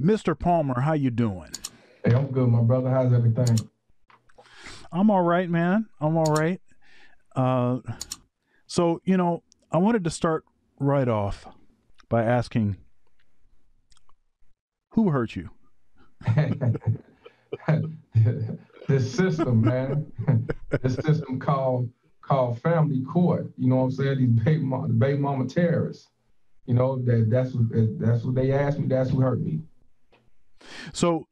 Mr. Palmer, how you doing? Hey, I'm good, my brother. How's everything? I'm all right, man. I'm all right. So, you know, I wanted to start right off by asking, who hurt you? This system, man. This system called family court. You know what I'm saying? These baby mama terrorists. You know, that's what they asked me. That's who hurt me. So,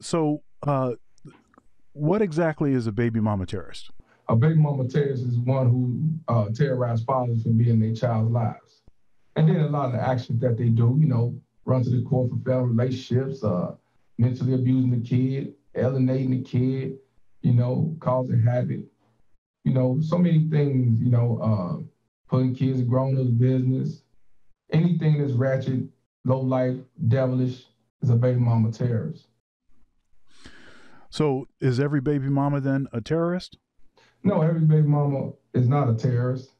what exactly is a baby mama terrorist? A baby mama terrorist is one who terrorizes fathers from being in their child's lives. And then a lot of the actions that they do, you know, run to the court for failed relationships, mentally abusing the kid, alienating the kid, you know, causing havoc, you know, so many things, you know, putting kids in grown-ups business. Anything that's ratchet, low-life, devilish is a baby mama terrorist. So is every baby mama then a terrorist? No, every baby mama is not a terrorist.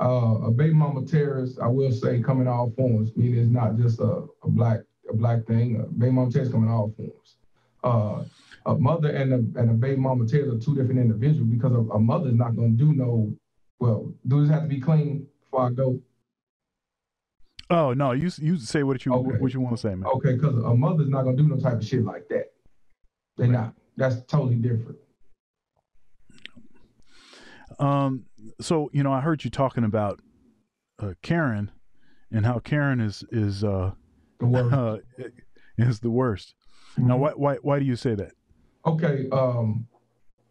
A baby mama terrorist, I will say, come in all forms, meaning it's not just a black thing. A baby mama terrorist come in all forms. A mother and a baby mama terrorist are two different individuals, because a mother is not going to do no, well, do this have to be clean before I go? Oh, no, you say what you want to say, man. Okay, because a mother's not going to do no type of shit like that. They're not. That's totally different. So, you know, I heard you talking about Karen and how Karen is the worst. Is the worst. Mm-hmm. Now, why do you say that? Okay,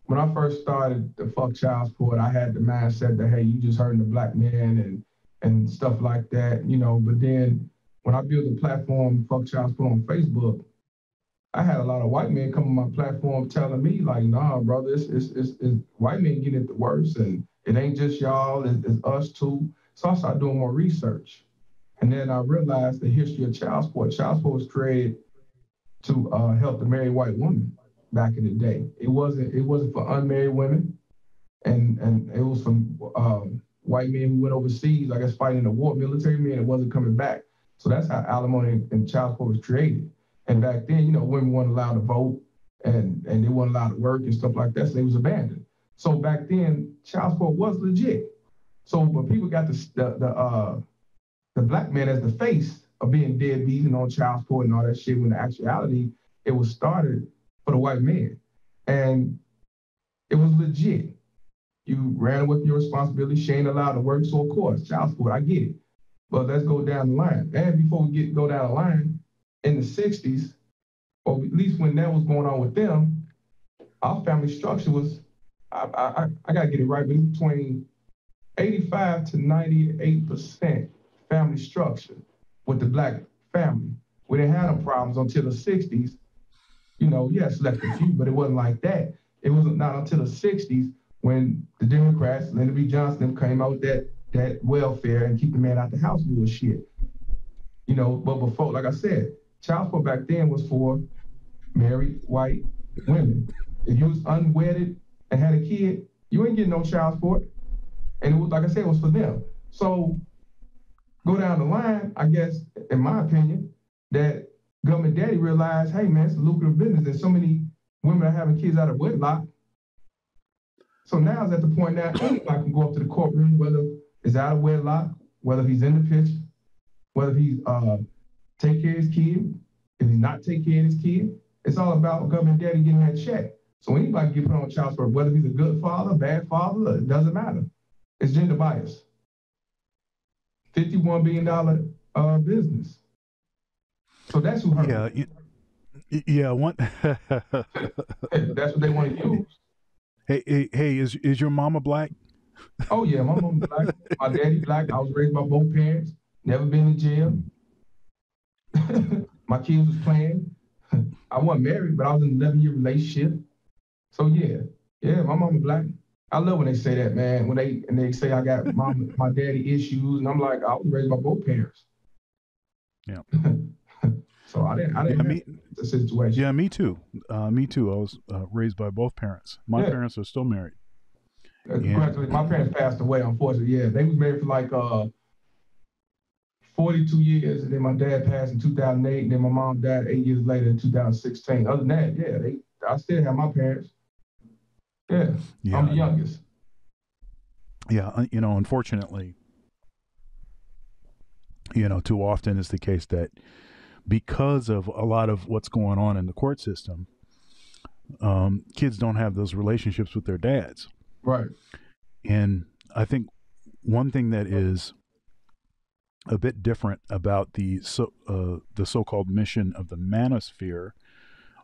when I first started the Fuck Child Support, I had the mindset that, hey, you just hurting the black man and stuff like that, you know. But then when I built a platform, Fuck Child Support, on Facebook, I had a lot of white men come on my platform telling me, like, nah, brother, it's white men getting it the worst, and it ain't just y'all, it's us too. So I started doing more research. And then I realized the history of child support. Child support was created to help the married white woman back in the day. It wasn't for unmarried women, and it was from white men who went overseas, I guess, fighting in the war, military men, and wasn't coming back. So that's how alimony and child support was created. And back then, you know, women weren't allowed to vote, and they weren't allowed to work and stuff like that, so they was abandoned. So back then, child support was legit. So, but people got the black man as the face of being deadbeat and on child support and all that shit, when in actuality, it was started for the white man. And it was legit. You ran with your responsibility. She ain't allowed to work, so of course, child support, I get it. But let's go down the line. And before we go down the line, in the 60s, or at least when that was going on with them, our family structure was, I got to get it right, but it's between 85 to 98% family structure with the black family. We didn't have no problems until the 60s. You know, yes, left a few, but it wasn't like that. It wasn't not until the 60s when the Democrats, Lyndon B. Johnson, came out with that welfare and keep the man out the house bullshit. You know, but before, like I said, child support back then was for married white women. If you was unwedded and had a kid, you ain't getting no child support. And it was, like I said, it was for them. So go down the line, I guess, in my opinion, that government daddy realized, hey, man, it's a lucrative business. And so many women are having kids out of wedlock. So now it's at the point now anybody can go up to the courtroom, whether it's out of wedlock, whether he's in the picture, whether he's take care of his kid, if he's not taking care of his kid. It's all about government daddy getting that check. So anybody can get put on child support, whether he's a good father, bad father, it doesn't matter. It's gender bias. $51 billion business. So that's who hurt. Yeah, yeah. That's what they want to use. Hey, is your mama black? Oh, yeah, my mama black. My daddy black. I was raised by both parents. Never been in jail. My kids was playing. I wasn't married, but I was in an 11-year relationship. So, yeah, my mama black. I love when they say that, man, when they say I got my daddy issues, and I'm like, I was raised by both parents. Yeah. So I didn't the situation. Yeah, me too. I was raised by both parents. My parents are still married. My parents passed away, unfortunately. Yeah, they was married for like 42 years, and then my dad passed in 2008, and then my mom died 8 years later in 2016. Other than that, yeah, I still have my parents. Yeah, yeah, I'm the youngest. Yeah, you know, unfortunately, you know, too often is the case that because of a lot of what's going on in the court system, kids don't have those relationships with their dads. Right. And I think one thing that is a bit different about the so-called mission of the manosphere,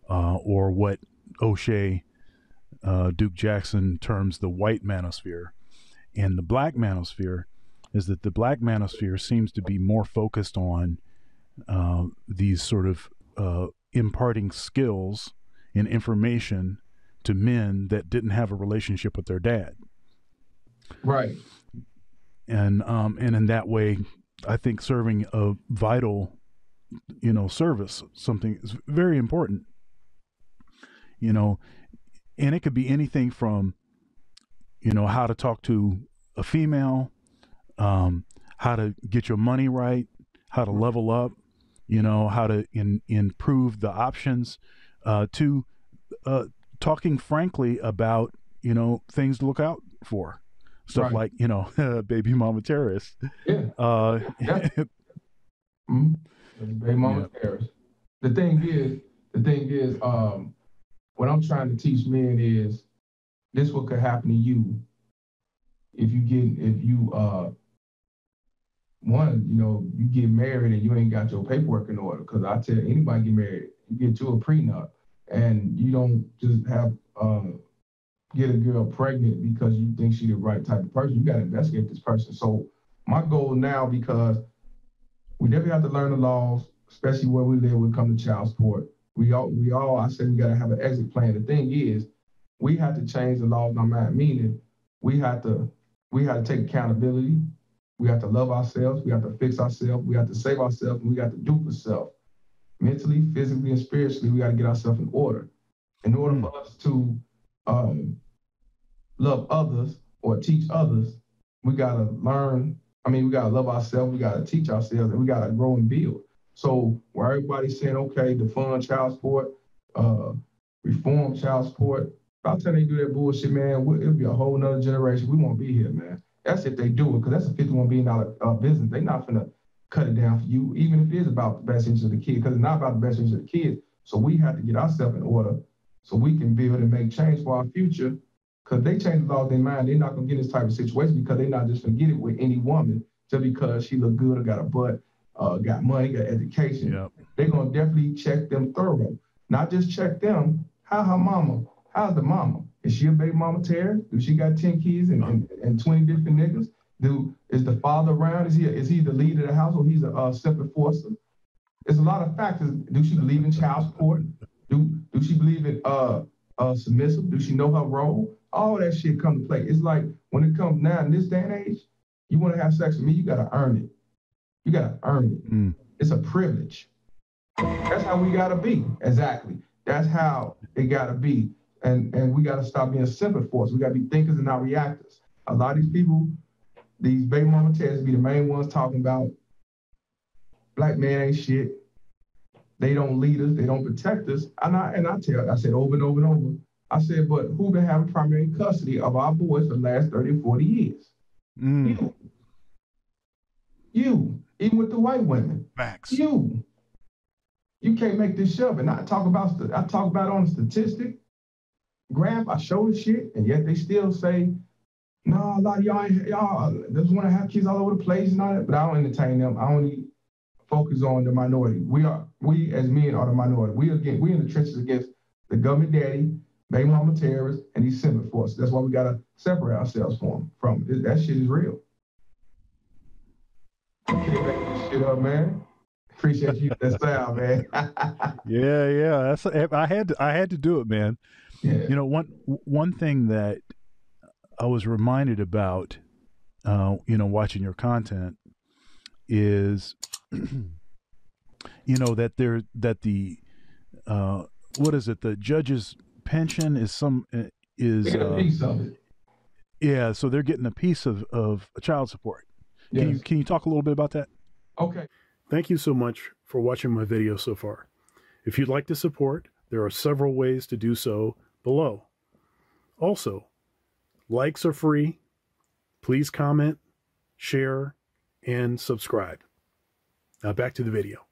or what O'Shea, Duke Jackson terms the white manosphere, and the black manosphere, is that the black manosphere seems to be more focused on these sort of imparting skills and information to men that didn't have a relationship with their dad. Right. And in that way, I think serving a vital, you know, service, something is very important, you know, and it could be anything from, you know, how to talk to a female, how to get your money right, how to level up, you know, how to improve the options, to talking frankly about, you know, things to look out for. Stuff like, you know, baby mama terrorist. Yeah. Baby mama terrorist. The thing is, what I'm trying to teach men is this: what could happen to you if you get married and you ain't got your paperwork in order. Because I tell anybody get married, you get you a prenup, and you don't just have get a girl pregnant because you think she's the right type of person. You got to investigate this person. So my goal now, because we never have to learn the laws, especially where we live when it comes to child support. I said we got to have an exit plan. The thing is, we have to change the laws in our mind, meaning we have to take accountability. We have to love ourselves. We have to fix ourselves. We have to save ourselves. And we got to do for self. Mentally, physically, and spiritually, we got to get ourselves in order. In order for us to love others or teach others, we gotta learn. I mean, we gotta love ourselves, we gotta teach ourselves, and we gotta grow and build. So where everybody's saying, okay, defund child support, reform child support, by the time they do that bullshit, man, it'll be a whole nother generation. We won't be here, man. That's if they do it, because that's a $51 billion business. They're not finna cut it down for you, even if it is about the best interest of the kid, because it's not about the best interest of the kids. So we have to get ourselves in order so we can build and make change for our future. Because they change the laws in their mind, they're not going to get this type of situation, because they're not just going to get it with any woman just because she look good or got a butt, got money, got education. Yep. They're going to definitely check them thorough. Not just check them, how her mama, how's the mama? Is she a baby mama terrorist? Do she got 10 kids and 20 different niggas? Is the father around? Is he the leader of the house, or he's a simple forcer? There's a lot of factors. Do she believe in child support? Do she believe in submissive? Do she know her role? All that shit come to play. It's like when it comes now in this day and age, you want to have sex with me, you got to earn it. You got to earn it. It's a privilege. That's how we got to be. Exactly. That's how it got to be. And we got to stop being simple for us. We got to be thinkers and not reactors. A lot of these people, these baby mama tests be the main ones talking about black men ain't shit. They don't lead us. They don't protect us. I said over and over and over. I said, but who been having primary custody of our boys for the last 30, 40 years? You, even with the white women. Facts. You can't make this shove. And I talk about on a statistic graph. I show the shit, and yet they still say, no, a lot of y'all just want to have kids all over the place and all that. But I don't entertain them. I only focus on the minority. We as men are the minority. We in the trenches against the government daddy, baby mama terrorists, and these symbol force. That's why we got to separate ourselves from that shit is real. Can't make this shit up, man. Appreciate you that sound, man. Yeah. I had to do it, man. Yeah. You know, one thing that I was reminded about, you know, watching your content is, you know, the judge's pension is a piece of it. Yeah, so they're getting a piece of child support. Yes. Can you talk a little bit about that? Okay. Thank you so much for watching my video so far. If you'd like to support, there are several ways to do so below. Also, likes are free. Please comment, share, and subscribe. Now back to the video.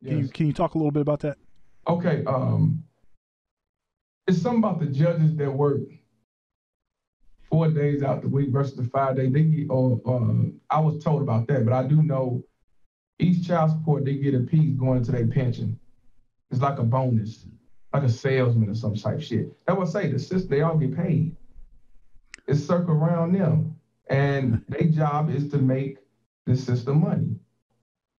Yes. Can you talk a little bit about that? Okay. It's something about the judges that work 4 days out the week versus the 5 days. They get, I was told about that, but I do know each child support, they get a piece going into their pension. It's like a bonus, like a salesman or some type shit. That would say the system, they all get paid. It's circled around them. And their job is to make the system money.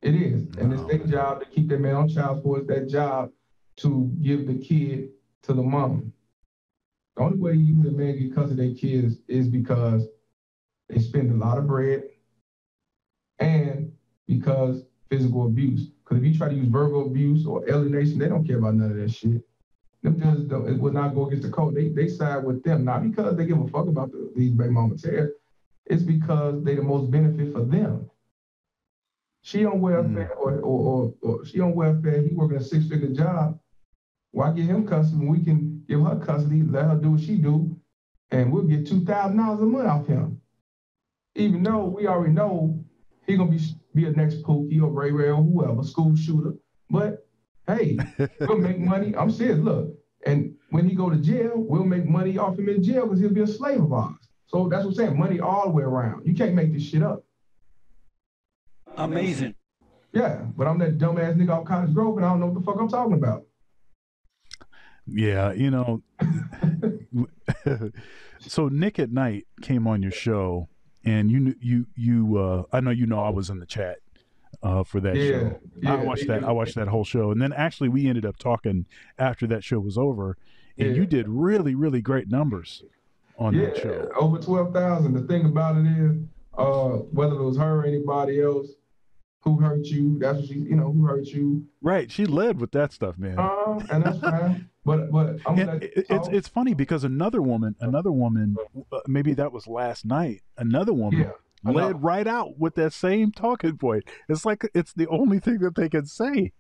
It is. And it's their job to keep their man on child support. It's their job to give the kid to the mom. The only way you and men get custody of their kids is because they spend a lot of bread and because physical abuse. Because if you try to use verbal abuse or alienation, they don't care about none of that shit. Them judges would not go against the code. They side with them, not because they give a fuck about these baby mama tears. It's because they the most benefit for them. She on welfare or she on welfare, he working a six-figure job. Why give him custody when we can give her custody, let her do what she do, and we'll get $2,000 a month off him. Even though we already know he gonna be a next Pookie or Ray Ray or whoever, school shooter. But hey, we'll make money. I'm serious, look. And when he go to jail, we'll make money off him in jail because he'll be a slave of ours. So that's what I'm saying, money all the way around. You can't make this shit up. Amazing. Yeah, but I'm that dumbass nigga off Cottage Grove and I don't know what the fuck I'm talking about. Yeah, you know. So Nick at Night came on your show, and I know you know I was in the chat for that show. Yeah, I watched that whole show, and then actually we ended up talking after that show was over, and you did really, really great numbers on that show. Over 12,000. The thing about it is, whether it was her or anybody else, who hurt you? That's what she, you know, who hurt you? Right. She led with that stuff, man. And that's fine. but I'm gonna it's funny because another woman, maybe that was last night. Another woman led right out with that same talking point. It's like it's the only thing that they can say.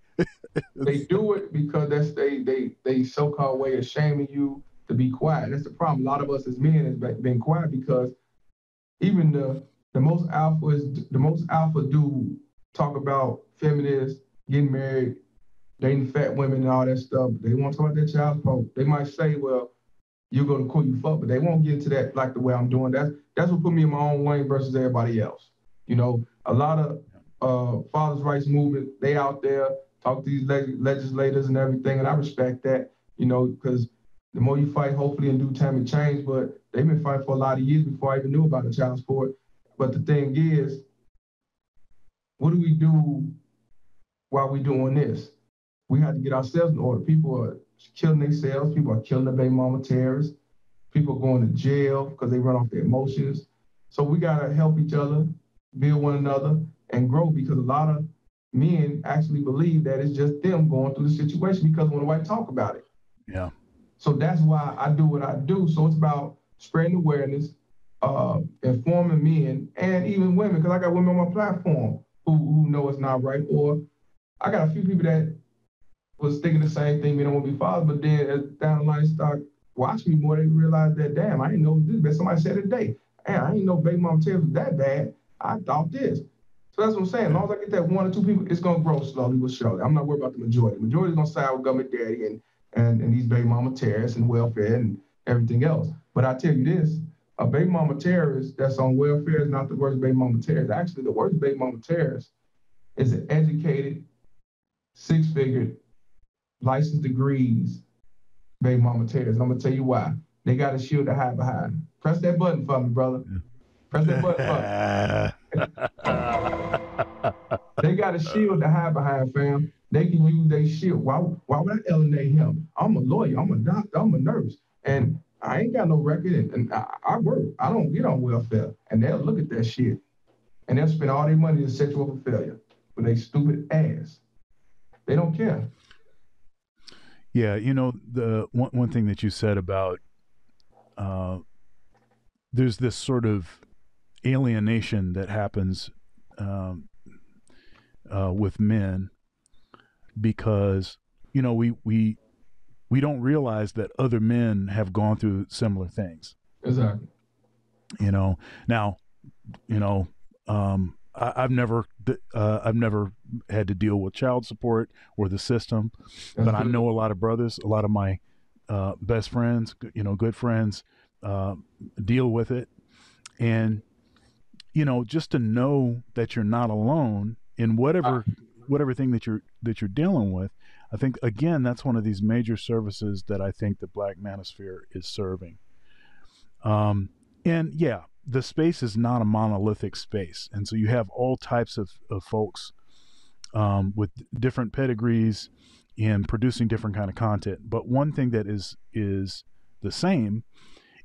They do it because that's they so-called way of shaming you to be quiet. That's the problem. A lot of us as men has been quiet because even the most alpha dude. Talk about feminists, getting married, dating fat women and all that stuff. They won't talk about their child support. They might say, well, you go to court, you fuck, but they won't get into that like the way I'm doing. That's what put me in my own lane versus everybody else. You know, a lot of fathers' rights movement, they out there, talk to these legislators and everything, and I respect that, you know, because the more you fight, hopefully in due time it changes, but they've been fighting for a lot of years before I even knew about the child support. But the thing is, what do we do while we're doing this? We have to get ourselves in order. People are killing themselves. People are killing their baby mama terrorists. People are going to jail because they run off their emotions. So we got to help each other, build one another, and grow because a lot of men actually believe that it's just them going through the situation because when the white talk about it. Yeah. So that's why I do what I do. So it's about spreading awareness, informing men, and even women because I got women on my platform. Who know it's not right, or I got a few people that was thinking the same thing, they don't want to be fathers, but then as down the line start watching me more, they realized that, damn, I didn't know this, but somebody said today, damn, I didn't know baby mama tears was that bad, I thought this. So that's what I'm saying, as long as I get that one or two people, it's going to grow slowly but surely. I'm not worried about the majority. The majority is going to side with government daddy and these baby mama terrorists and welfare and everything else. But I tell you this, a baby mama terrorist that's on welfare is not the worst baby mama terrorist. Actually, the worst baby mama terrorist is an educated, six-figure, licensed degrees baby mama terrorist. I'm going to tell you why. They got a shield to hide behind. Press that button for me, brother. Press that button for me. They got a shield to hide behind, fam. They can use their shield. Why would I alienate him? I'm a lawyer. I'm a doctor. I'm a nurse. And I ain't got no record, and I work. I don't get on welfare, and they'll look at that shit, and they'll spend all their money to set you up for failure with their stupid ass. They don't care. Yeah, you know, the one thing that you said about there's this sort of alienation that happens with men, because, you know, we don't realize that other men have gone through similar things. Exactly. You know, now, you know, I've never had to deal with child support or the system, but I know a lot of brothers, a lot of my best friends, you know, good friends, deal with it. And, you know, just to know that you're not alone in whatever thing that you're dealing with. I think, again, that's one of these major services that I think the Black Manosphere is serving. And yeah, the space is not a monolithic space. And so you have all types of folks with different pedigrees and producing different kind of content. But one thing that is the same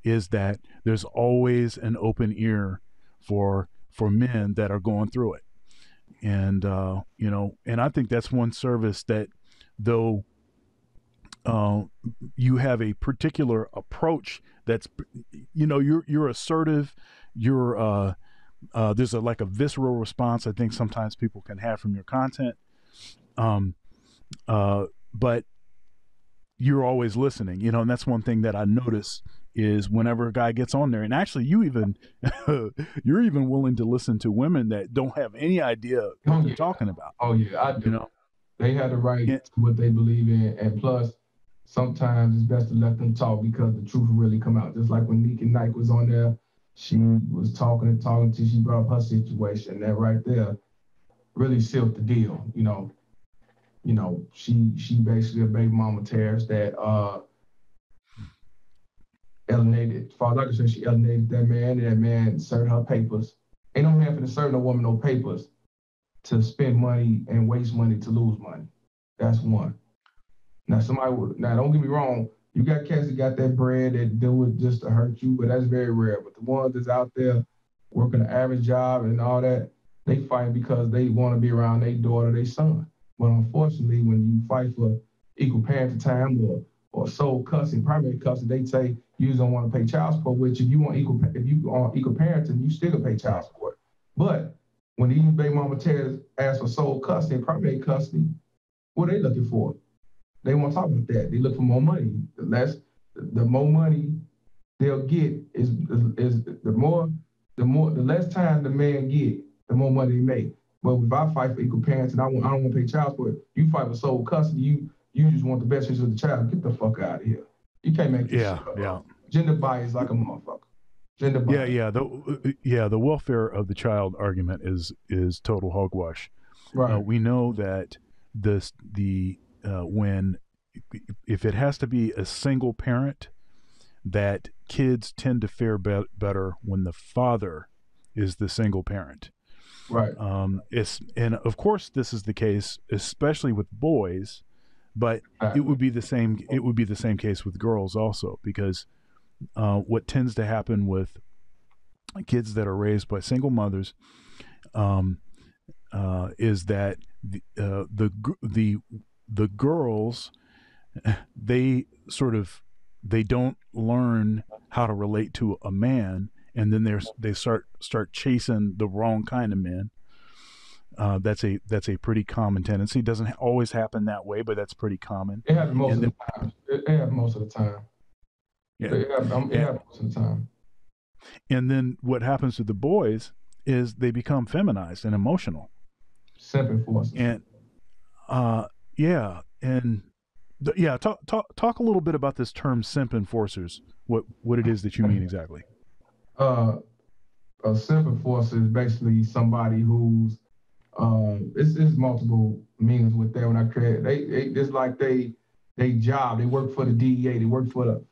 is that there's always an open ear for men that are going through it. And, you know, and I think that's one service that, though you have a particular approach that's, you know, you're assertive, you're, there's like a visceral response I think sometimes people can have from your content. But you're always listening, you know, and that's one thing that I notice is whenever a guy gets on there, and actually you even, you're even willing to listen to women that don't have any idea what they're talking about. Oh yeah, I do. You know? They have the right to what they believe in, and plus, sometimes it's best to let them talk because the truth will really come out. Just like when Nikki Nike was on there, she was talking and talking till she brought up her situation. That right there really sealed the deal. You know, she basically a baby mama terrorist that alienated. Father, I can say she alienated that man, and that man served her papers. Ain't no man for the serving a woman no papers. To spend money and waste money to lose money. That's one. Now, now don't get me wrong, you got cats that got that bread that do it just to hurt you, but that's very rare. But the ones that's out there working an average job and all that, they fight because they want to be around their daughter, their son. But unfortunately, when you fight for equal parenting time or sole custody, primary custody, they say you don't want to pay child support, which if you on equal parenting, you still pay child support. But when these baby mama terrorists ask for sole custody and primary custody, what are they looking for? They won't talk about that. They look for more money. The more money they'll get is the less time the man get, the more money he make. But if I fight for equal parents and I don't want to pay child support, you fight for sole custody, you just want the best interest of the child. Get the fuck out of here. You can't make this shit up. Yeah. Gender bias like a motherfucker. The welfare of the child argument is total hogwash. Right. We know that if it has to be a single parent, that kids tend to fare better when the father is the single parent. Right. And of course this is the case, especially with boys, but it would be the same case with girls also, because what tends to happen with kids that are raised by single mothers is that the girls, they don't learn how to relate to a man, and then they start chasing the wrong kind of men. That's a pretty common tendency. It doesn't always happen that way, but that's pretty common. It happens most of the time. Yeah. And then what happens to the boys is they become feminized and emotional. And talk a little bit about this term simp enforcers. What it is that you mean exactly? A simp enforcer is basically somebody who's it's multiple meanings with that. When I create, it's like they job, they work for the DEA, they work for the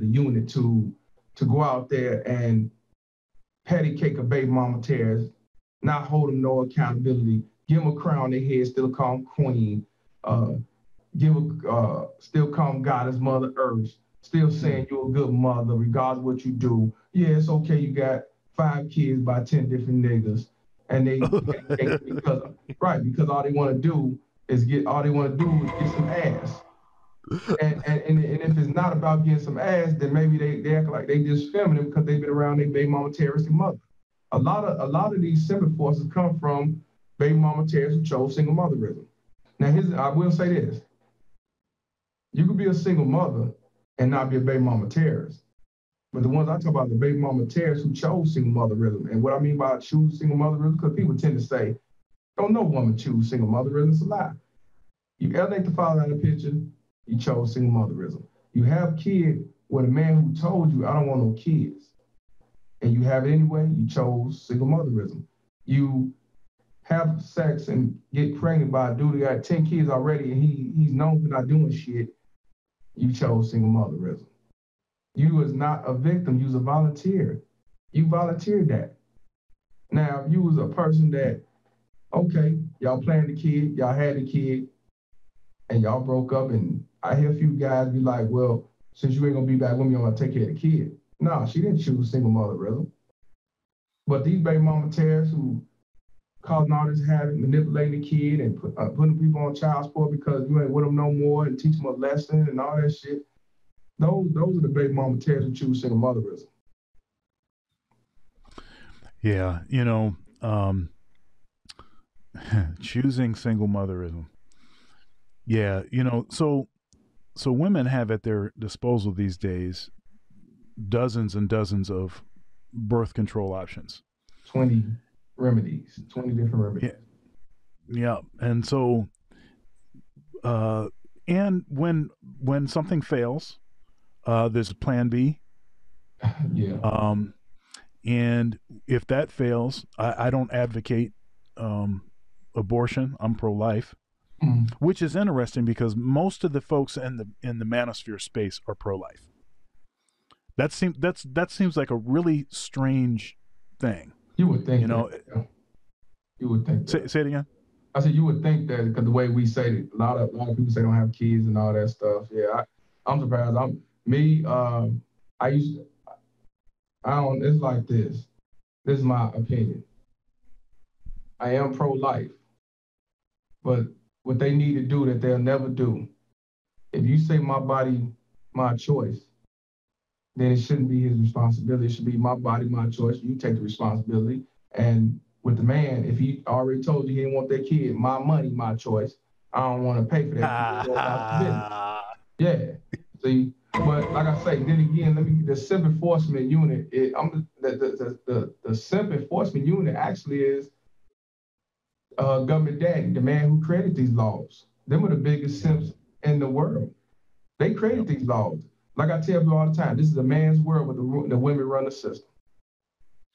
unit to go out there and patty cake a baby mama terrorist, not hold them no accountability, give them a crown on their head, still call them queen, still call them goddess, mother earth, still saying you're a good mother regardless of what you do. Yeah, it's okay you got 5 kids by 10 different niggas, and they patty cake because all they want to do is get some ass. And if it's not about getting some ass, then maybe they act like they just feminine because they've been around their baby mama terrorist and mother. A lot of these simp forces come from baby mama Terrence chose single motherism. Now, I will say this. You could be a single mother and not be a baby mama Terrence. But the ones I talk about, the baby mama Terrence who chose single motherism. And what I mean by choose single motherism, because people tend to say, don't no woman choose single motherism. It's a lie. You eliminate the father out of the picture, you chose single motherism. You have a kid with a man who told you, I don't want no kids. And you have it anyway, you chose single motherism. You have sex and get pregnant by a dude who got 10 kids already and he's known for not doing shit, you chose single motherism. You is not a victim, you was a volunteer. You volunteered that. Now, if you was a person that, okay, y'all planned the kid, y'all had the kid, and y'all broke up, and I hear a few guys be like, well, since you ain't gonna be back with me, I'm gonna take care of the kid. No, she didn't choose single motherism. But these baby mama tears who causing all this havoc, manipulating the kid and putting people on child support because you ain't with them no more and teach them a lesson and all that shit. Those are the baby mama tears who choose single motherism. Yeah, you know, choosing single motherism. Yeah, you know, so women have at their disposal these days dozens and dozens of birth control options. 20 remedies, 20 different remedies. Yeah. And so, and when something fails, there's a plan B. Yeah. And if that fails, I don't advocate abortion. I'm pro-life. Mm. Which is interesting because most of the folks in the manosphere space are pro-life. That seems like a really strange thing. You would think, you know. That. You would think. Say it again. I said you would think that because the way we say it, a lot of people say don't have kids and all that stuff. Yeah, I'm surprised. It's like this. This is my opinion. I am pro-life, but what they need to do that they'll never do. If you say my body, my choice, then it shouldn't be his responsibility. It should be my body, my choice. You take the responsibility. And with the man, if he already told you he didn't want that kid, my money, my choice. I don't want to pay for that. Yeah. See, but like I say, then again, the simp enforcement unit. The simp enforcement unit actually is. Government daddy, the man who created these laws. Them were the biggest simps in the world. They created these laws. Like I tell people all the time, this is a man's world, but the women run the system.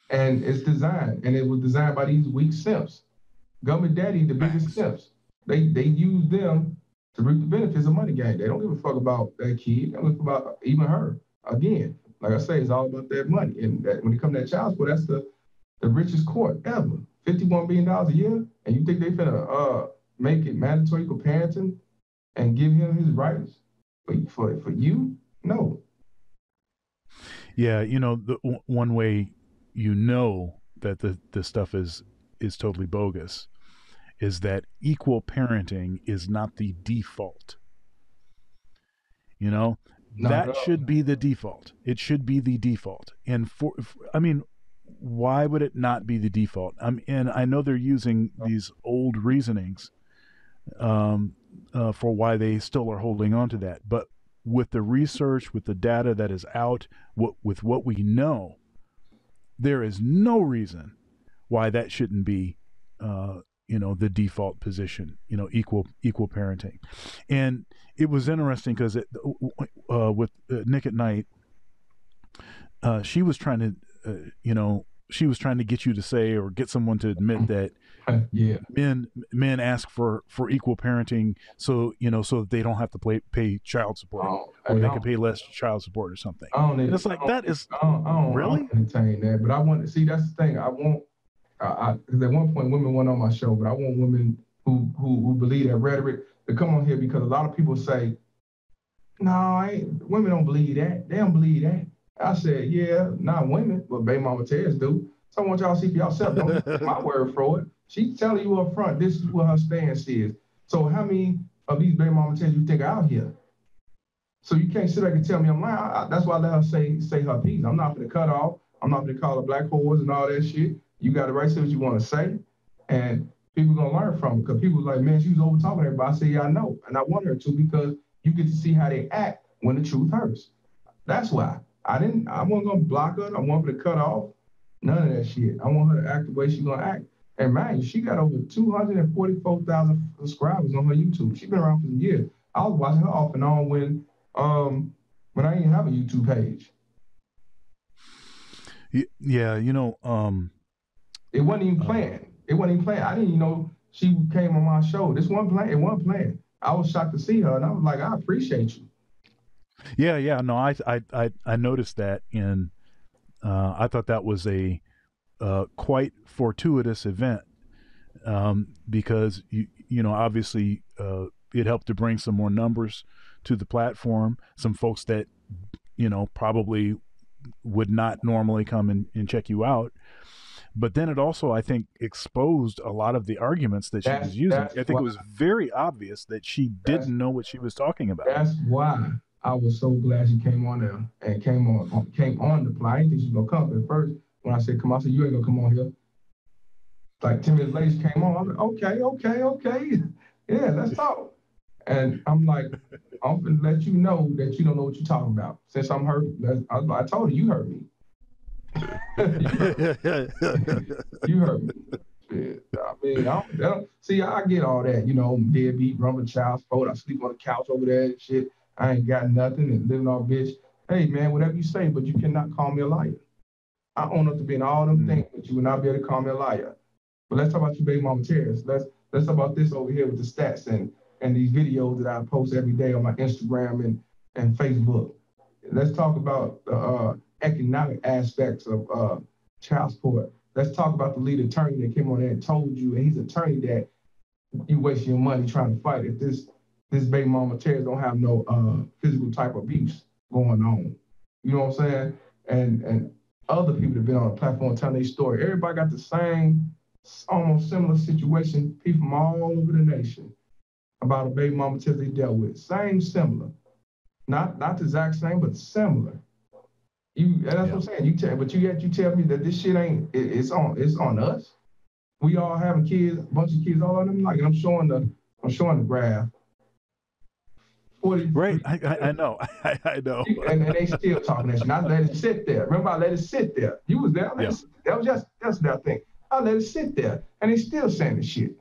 And it's designed, and it was designed by these weak simps. Government daddy, the biggest simps. They use them to reap the benefits of money gain. They don't give a fuck about that kid. They don't give a fuck about even her. Again, like I say, it's all about that money. And that, when it comes to that child support, that's the richest court ever. $51 billion a year, and you think they finna make it mandatory for parenting and give him his rights for you? No. Yeah, you know, the one way you know that the stuff is totally bogus is that equal parenting is not the default. You know, should be the default. It should be the default. And why would it not be the default? And I know they're using these old reasonings for why they still are holding on to that. But with the research, with the data that is out, with what we know, there is no reason why that shouldn't be, the default position. You know, equal parenting. And it was interesting because with Nikki Nike, she was trying to. She was trying to get you to say or get someone to admit that men ask for equal parenting so that they don't have to pay child support or they can pay less child support or something. I don't entertain that, but I want to see, that's the thing. Because at one point women went on my show, but I want women who believe that rhetoric to come on here because a lot of people say, women don't believe that. They don't believe that. I said, yeah, not women, but baby mama Tez do. So I want y'all to see for yourself. Don't take my word for it. She's telling you up front, this is what her stance is. So how many of these baby mama Tez you think are out here? So you can't sit back and tell me I'm lying. That's why I let her say her piece. I'm not going to cut off. I'm not going to call her black whores and all that shit. You got the right to say what you want to say. And people gonna learn from it. Because people was like, man, she was over talking to everybody. I said, yeah, I know. And I want her to, because you get to see how they act when the truth hurts. That's why. I wasn't gonna block her. I want her to cut off. None of that shit. I want her to act the way she's gonna act. And man, she got over 244,000 subscribers on her YouTube. She's been around for years. I was watching her off and on when I didn't have a YouTube page. Yeah, you know, it wasn't even planned. It wasn't even planned. I didn't even know she came on my show. This one plan, it wasn't planned. I was shocked to see her, and I was like, I appreciate you. Yeah, yeah, no, I noticed that, and I thought that was a quite fortuitous event, because you know, obviously it helped to bring some more numbers to the platform, some folks that, you know, probably would not normally come and check you out. But then it also, I think, exposed a lot of the arguments that she was using. I think it was very obvious that she didn't know what she was talking about. That's why I was so glad she came on there and came on the plane. I didn't think she was gonna come. At first, when I said come on, I said, you ain't gonna come on here. Like 10 minutes later, she came on. I'm like, okay. Yeah, let's talk. And I'm like, I'm gonna let you know that you don't know what you're talking about. Since I'm hurt, I told you, you hurt me. You heard me. Yeah, I mean, I don't see. I get all that, you know, deadbeat, rumble, child support. I sleep on the couch over there and shit. I ain't got nothing and living off bitch. Hey man, whatever you say, but you cannot call me a liar. I own up to being all them things, but you will not be able to call me a liar. But let's talk about your baby mama terrorists. Let's talk about this over here with the stats and these videos that I post every day on my Instagram and Facebook. Let's talk about economic aspects of child support. Let's talk about the lead attorney that came on there and told you, and he's an attorney, that you waste your money trying to fight if this baby mama terrorist don't have no physical type of abuse going on. You know what I'm saying? And other people that have been on the platform telling their story. Everybody got the same, almost similar situation, people from all over the nation, about a baby mama terrorist they dealt with. Same, similar. Not the exact same, but similar. That's what I'm saying. You tell me that this shit it's on us. We all having kids, a bunch of kids, all of them. Like, I'm showing the graph. 40, right, I know, I know. And they still talking that shit. I let it sit there. Remember, I let it sit there. You was there. That was that's that thing. I let it sit there, and they still saying the shit.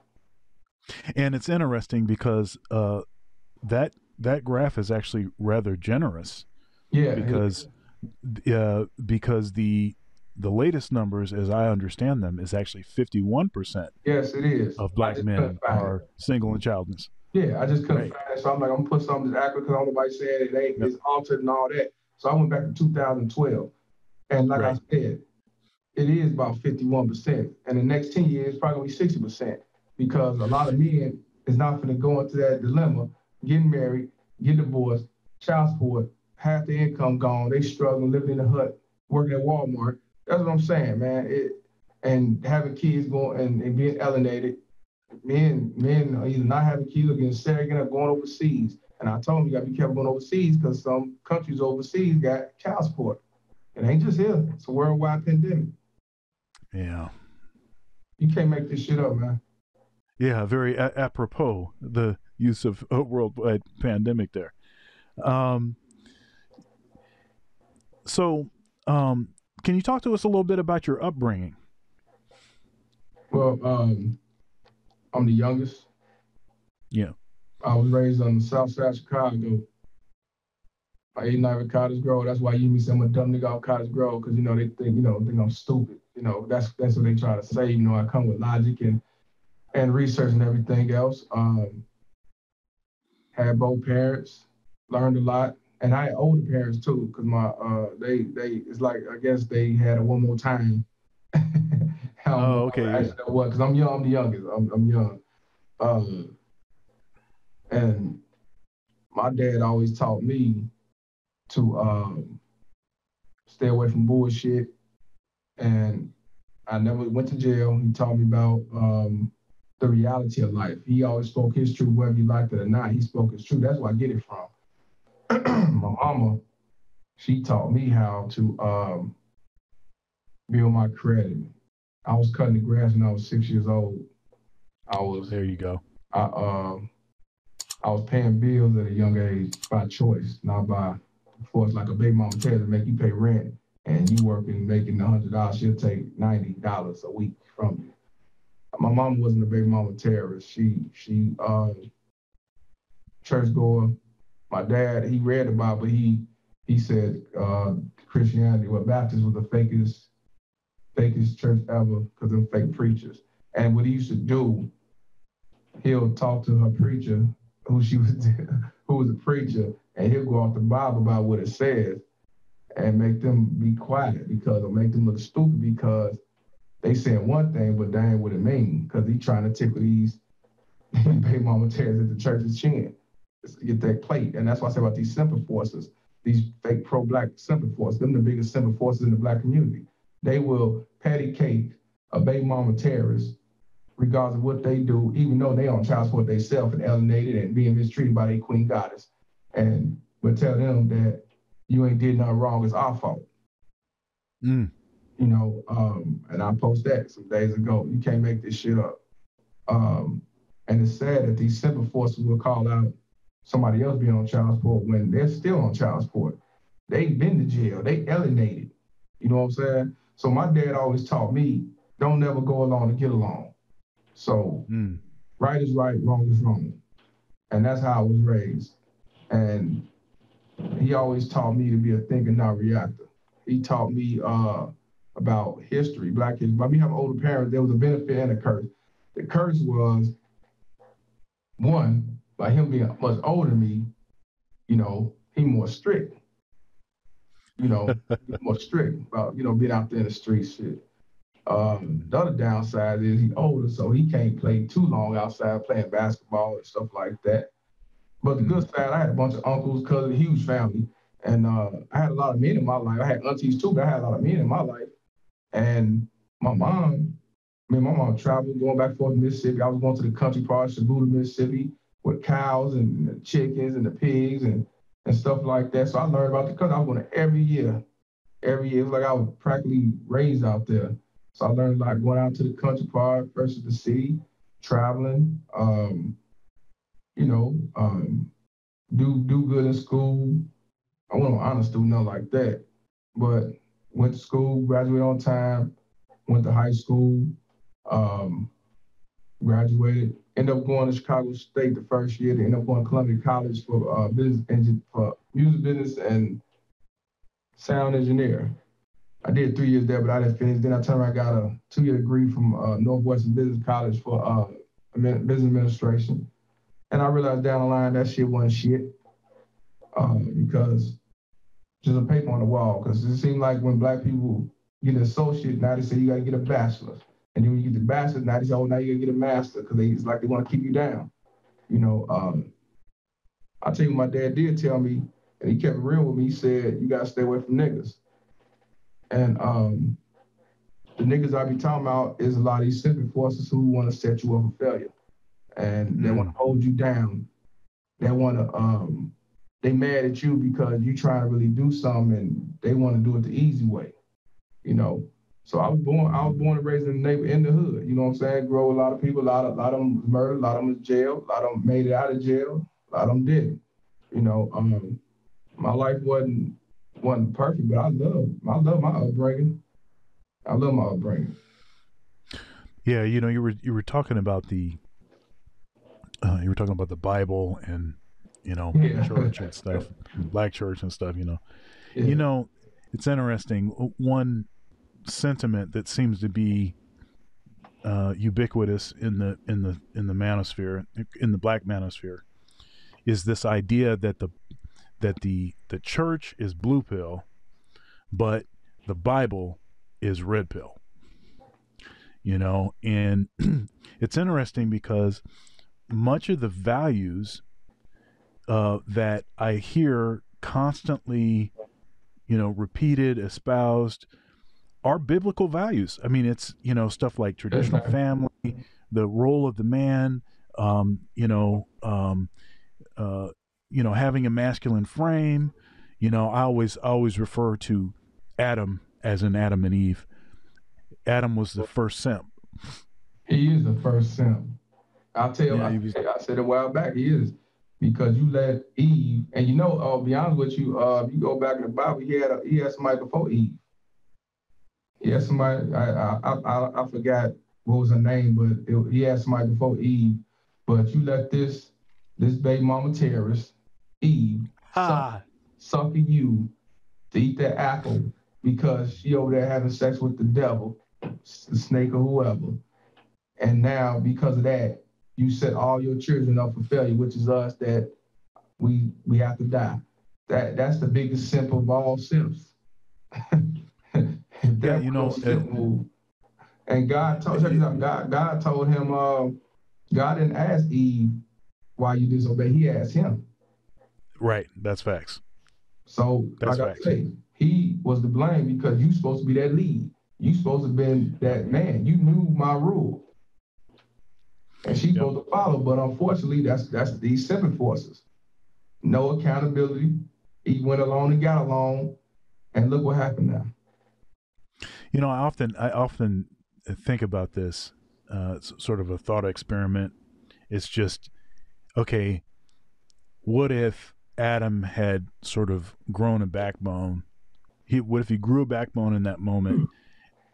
And it's interesting because that graph is actually rather generous. Yeah, because. Because the latest numbers, as I understand them, is actually 51%. Yes, it is. Of black men are single and childless. Yeah, I just couldn't find it, so I'm like, I'm gonna put something that's accurate because I don't know nobody saying it ain't. It's altered and all that. So I went back to 2012, and like I said, it is about 51%, and the next 10 years probably 60%, because a lot of men is not going to go into that dilemma: getting married, get divorced, child support. Half the income gone. They struggling, living in the hut, working at Walmart. That's what I'm saying, man. And having kids going and being alienated. Men are either not having kids or getting surrogated or going overseas. And I told them you got to be careful going overseas because some countries overseas got child support. It ain't just here. It's a worldwide pandemic. Yeah. You can't make this shit up, man. Yeah, very apropos, the use of a worldwide pandemic there. So, can you talk to us a little bit about your upbringing? Well, I'm the youngest. Yeah. I was raised on the south side of Chicago. I ate night with Cottage Grove. That's why you meet some dumb nigga off Cottage Grove, because, you know, they think I'm stupid. You know, that's what they try to say. You know, I come with logic and research and everything else. Had both parents, learned a lot. And I had older parents too, because my they it's like, I guess they had it one more time. Oh, okay. I actually know what, because I'm the youngest. I'm young. And my dad always taught me to stay away from bullshit. And I never went to jail. He taught me about the reality of life. He always spoke his truth, whether you liked it or not. He spoke his truth. That's where I get it from. My mama, she taught me how to build my credit. I was cutting the grass when I was 6 years old. I was there. You go. I was paying bills at a young age by choice, not by force. Like a big mama tells to make you pay rent, and you working making $100, she'll take $90 a week from you. My mom wasn't a big mama terrorist. She churchgoer. My dad, he read the Bible. He said Christianity, well, Baptist was the fakest church ever because them fake preachers. And what he used to do, he'll talk to her preacher, who was a preacher, and he'll go off the Bible about what it says and make them be quiet because, or make them look stupid because they saying one thing, but they ain't what it means, because he trying to tickle these big mama tears at the church's chin, get that plate. And that's why I say about these simple forces, these fake pro-black simple forces, them the biggest simple forces in the black community. They will patty cake a baby mama terrorist regardless of what they do, even though they on child support themselves and alienated and being mistreated by their queen goddess. And we'll tell them that you ain't did nothing wrong, it's our fault. Mm. You know, and I post that some days ago. You can't make this shit up. And it's sad that these simple forces will call out somebody else being on child support when they're still on child support. They've been to jail. They alienated. You know what I'm saying? So my dad always taught me, don't ever go along to get along. So right is right, wrong is wrong. And that's how I was raised. And he always taught me to be a thinker, not a reactor. He taught me about history, black history. By me having older parents, there was a benefit and a curse. The curse was, one, by him being much older than me, you know, he more strict. You know, more strict about, you know, being out there in the street shit. The other downside is he's older, so he can't play too long outside playing basketball and stuff like that. But the good side, I had a bunch of uncles, cousins, huge family. And I had a lot of men in my life. I had aunties too, but I had a lot of men in my life. And my mom traveled, going back and forth to Mississippi. I was going to the country part, Shibuta, Mississippi, with cows and the chickens and the pigs and stuff like that. So I learned about the country. I was going every year. Every year, it was like I was practically raised out there. So I learned a lot going out to the country part versus the city, traveling, do good in school. I wasn't an honor student, nothing like that. But went to school, graduated on time, went to high school, graduated. Ended up going to Chicago State the first year. They ended up going to Columbia College for music business and sound engineer. I did 3 years there, but I didn't finish. Then I turned around and got a 2-year degree from Northwestern Business College for business administration. And I realized down the line that shit wasn't shit because just a paper on the wall. Because it seemed like when black people get an associate, now they say you got to get a bachelor's. And then when you get the bachelor's, now they say, oh, now you got to get a master because it's like they want to keep you down. You know, I'll tell you what my dad did tell me, and he kept it real with me. He said, you got to stay away from niggas. And the niggas I be talking about is a lot of these simple forces who want to set you up for failure. And they want to hold you down. They want to, they mad at you because you try to really do something and they want to do it the easy way, you know? So I was born and raised in the neighborhood, in the hood, you know what I'm saying? Grow a lot of people, a lot of them murdered, a lot of them in jail, a lot of them made it out of jail, a lot of them didn't. You know, my life wasn't perfect, but I love my upbringing. I love my upbringing. Yeah, you know, you were talking about the Bible and, you know, church and stuff, black church and stuff, you know. Yeah. You know, it's interesting. One sentiment that seems to be ubiquitous in the manosphere, in the black manosphere, is this idea that the church is blue pill, but the Bible is red pill. You know, and it's interesting because much of the values that I hear constantly, you know, repeated, espoused, are biblical values. I mean, it's, you know, stuff like traditional family, the role of the man, having a masculine frame. You know, I always refer to Adam as in Adam and Eve. Adam was the first simp. He is the first simp. I'll tell you, I said a while back, he is. Because you let Eve, and you know, I'll be honest with you, if you go back in the Bible, he had somebody before Eve. He had somebody, I forgot what was her name, but he had somebody before Eve. But you let this baby mama terrorist, Eve, sucker you to eat that apple because she over there having sex with the devil, the snake or whoever. And now, because of that, you set all your children up for failure, which is us, that we have to die. That's the biggest simp of all simps. Yeah, you know. And God told him, God didn't ask Eve why you disobey. He asked him. Right. That's facts. So that's like facts. I say, he was to blame because you supposed to be that lead. You supposed to have been that man. You knew my rule. And she's supposed to follow, but unfortunately, that's these seven forces. No accountability. He went along and got along, and look what happened now. You know, I often think about this, sort of a thought experiment. It's just, okay, what if Adam had sort of grown a backbone? What if he grew a backbone in that moment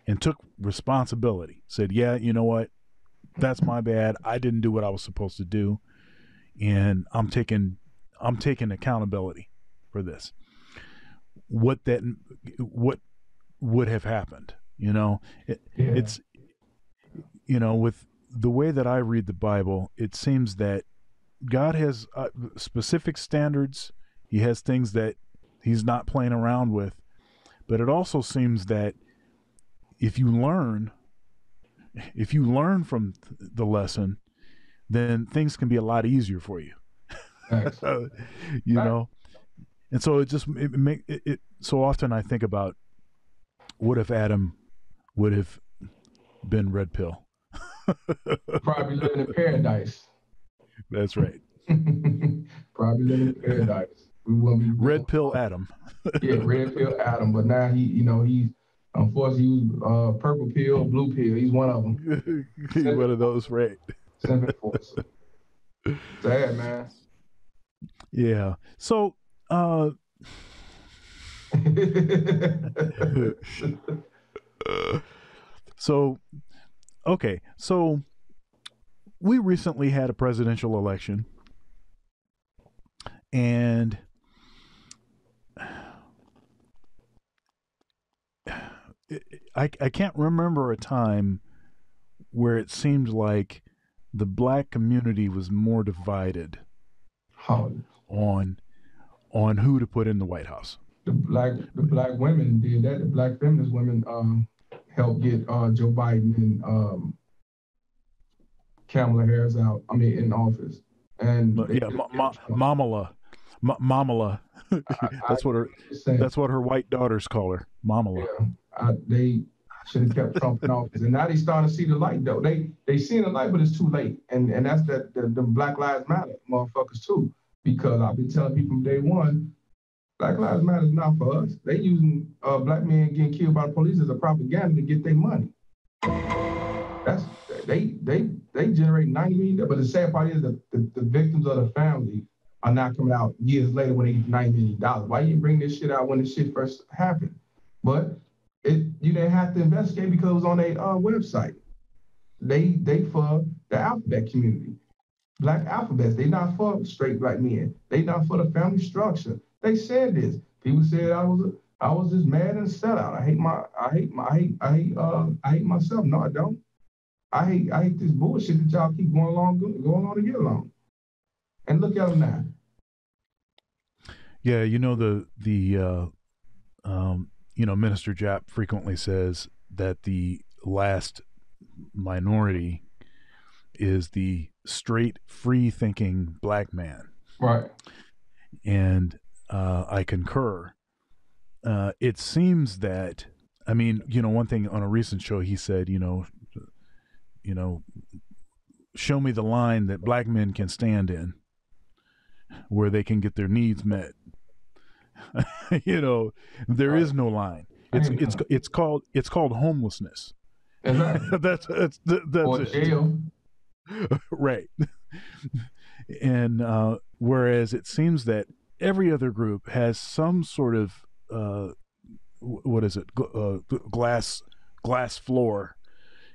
and took responsibility? Said, yeah, you know what? That's my bad. I didn't do what I was supposed to do, and I'm taking accountability for this. What would have happened? You know, it's, you know, with the way that I read the Bible, it seems that God has specific standards. He has things that he's not playing around with, but it also seems that if you learn from the lesson, then things can be a lot easier for you. So, you know, and so it so often I think about, what if Adam would have been red pill? Probably living in paradise. That's right. Probably living in paradise. We wouldn't be red pill Adam. Yeah, red pill Adam. But now he's unfortunately, purple pill, blue pill. He's one of them. He's one of those, right? Sad, man. Yeah. So, okay. So, we recently had a presidential election, and I can't remember a time where it seemed like the black community was more divided on who to put in the White House. The black women did that. The black feminist women helped get Joe Biden and Kamala Harris out. I mean, in office. And Mamala. That's what her white daughters call her, Mamala. Yeah. They should have kept Trump in office, and now they starting to see the light. Though they seeing the light, but it's too late, and that's that the Black Lives Matter motherfuckers too. Because I've been telling people from day one, Black Lives Matter is not for us. They using black men getting killed by the police as a propaganda to get their money. That's they generate $90 million. But the sad part is that the victims of the family are not coming out years later when they get $90 million. Why you bring this shit out when this shit first happened? But you didn't have to investigate because it was on their website. They for the alphabet community, black alphabets. They not for straight black men. They not for the family structure. They said this. People said I was just mad and set out. I hate myself. No, I don't. I hate this bullshit that y'all keep going on to get along. And look at them now. Yeah, you know you know, Minister Japp frequently says that the last minority is the straight, free-thinking black man. Right. And I concur. It seems that, I mean, you know, one thing on a recent show, he said, you know, show me the line that black men can stand in where they can get their needs met. You know, there is no line. It's called homelessness. Exactly. That's or jail. Right. And whereas it seems that every other group has some sort of what is it, glass floor.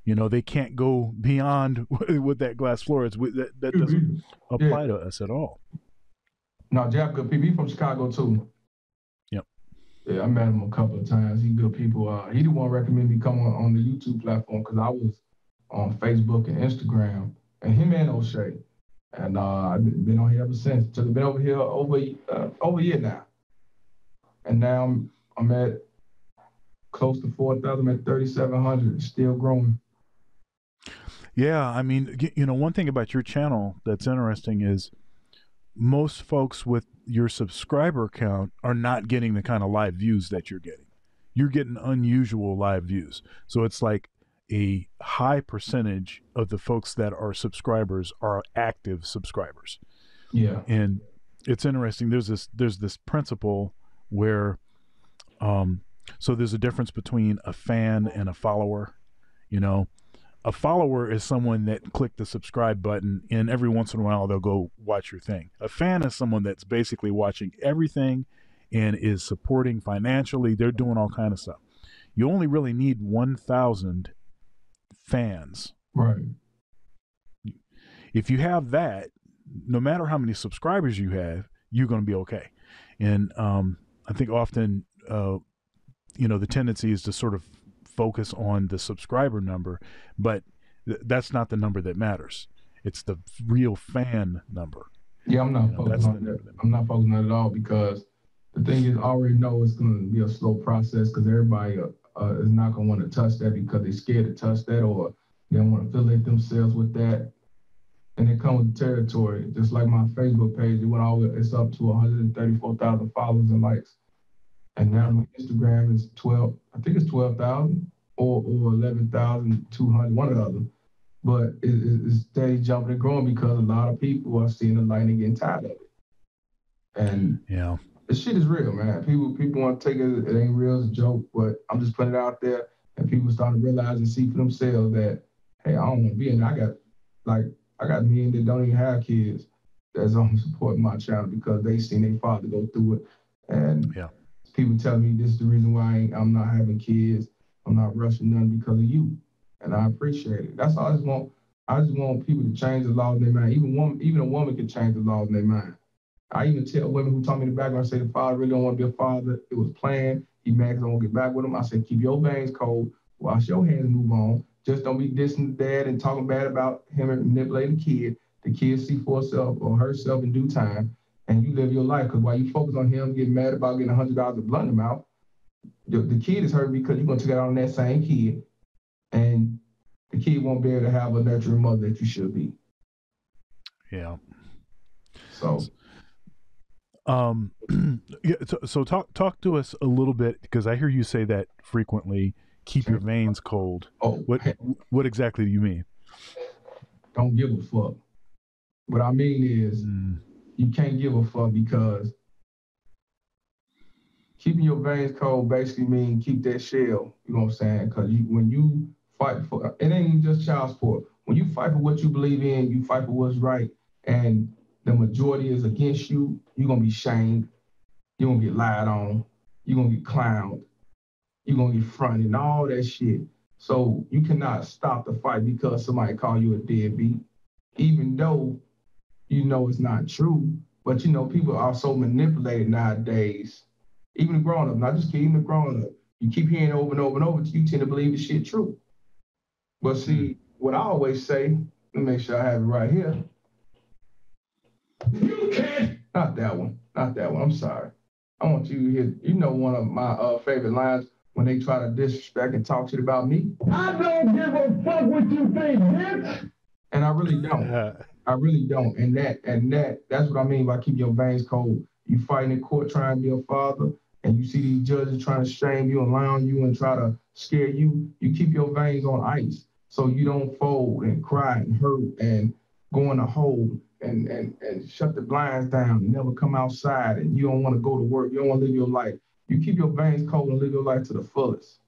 You know, they can't go beyond what that glass floor is. That doesn't apply to us at all. No, Jeff, good people. He from Chicago too. Yep. Yeah, I met him a couple of times. He good people. He the one recommend me come on the YouTube platform, because I was on Facebook and Instagram, and him and O'Shea. And I've been on here ever since. So I've been over here over a year now. And now I'm at close to 4,000, at 3,700, still growing. Yeah, I mean, you know, one thing about your channel that's interesting is most folks with your subscriber count are not getting the kind of live views that you're getting. You're getting unusual live views. So it's like a high percentage of the folks that are subscribers are active subscribers. Yeah. And it's interesting. There's this principle where, so there's a difference between a fan and a follower. You know, a follower is someone that clicked the subscribe button and every once in a while they'll go watch your thing. A fan is someone that's basically watching everything and is supporting financially. They're doing all kind of stuff. You only really need 1,000 fans. Right. If you have that, no matter how many subscribers you have, you're going to be okay. And I think often, you know, the tendency is to sort of focus on the subscriber number, but that's not the number that matters. It's the real fan number. Yeah, I'm not focused on that. I'm not focused on it at all, because the thing is, I already know it's going to be a slow process, because everybody is not going to want to touch that because they're scared to touch that, or they don't want to affiliate themselves with that. And it comes with the territory. Just like my Facebook page, it went all, it's up to 134,000 followers and likes. And now my Instagram is 12, I think it's 12,000 or 11,200, one or the other. But it's steady jumping and growing because a lot of people are seeing the light and getting tired of it. And yeah, the shit is real, man. People want to take it, it ain't real, it's a joke, but I'm just putting it out there, and people start to realize and see for themselves that, hey, I don't want to be in there. I got men that don't even have kids that's only supporting my channel because they seen their father go through it. And yeah, people tell me this is the reason why I'm not having kids. I'm not rushing none because of you. And I appreciate it. That's all I just want. I just want people to change the laws in their mind. Even a woman can change the laws in their mind. I even tell women who taught me the background, I say the father really don't want to be a father. It was planned. He mad because I won't get back with him. I said, keep your veins cold. Wash your hands and move on. Just don't be dissing dad and talking bad about him and manipulating the kid. The kid see for herself or herself in due time. And you live your life, because while you focus on him getting mad about getting $100 of blunt in the mouth, the kid is hurt because you're going to take it out on that same kid, and the kid won't be able to have a nurturing mother that you should be. Yeah. So, so talk to us a little bit, because I hear you say that frequently. Keep your veins cold. Oh, what exactly do you mean? Don't give a fuck. What I mean is, you can't give a fuck, because keeping your veins cold basically means keep that shell, you know what I'm saying? Because when you fight for, it ain't just child support. When you fight for what you believe in, you fight for what's right, and the majority is against you, you're going to be shamed, you're going to get lied on, you're going to get clowned, you're going to get fronted and all that shit. So you cannot stop the fight because somebody call you a deadbeat, even though you know it's not true. But you know, people are so manipulated nowadays. Even the grown up, not just kidding, even the grown up. You keep hearing over and over and over, you tend to believe the shit true. But see, what I always say, let me make sure I have it right here. You can't. Not that one. I'm sorry. I want you to hear, you know, one of my favorite lines when they try to disrespect and talk shit about me. I don't give a fuck what you think, bitch. And I really don't. I really don't. And that's what I mean by keep your veins cold. You fighting in court trying to be a father, and you see these judges trying to shame you and lie on you and try to scare you. You keep your veins on ice so you don't fold and cry and hurt and go in a hole and shut the blinds down and never come outside, and you don't want to go to work. You don't want to live your life. You keep your veins cold and live your life to the fullest,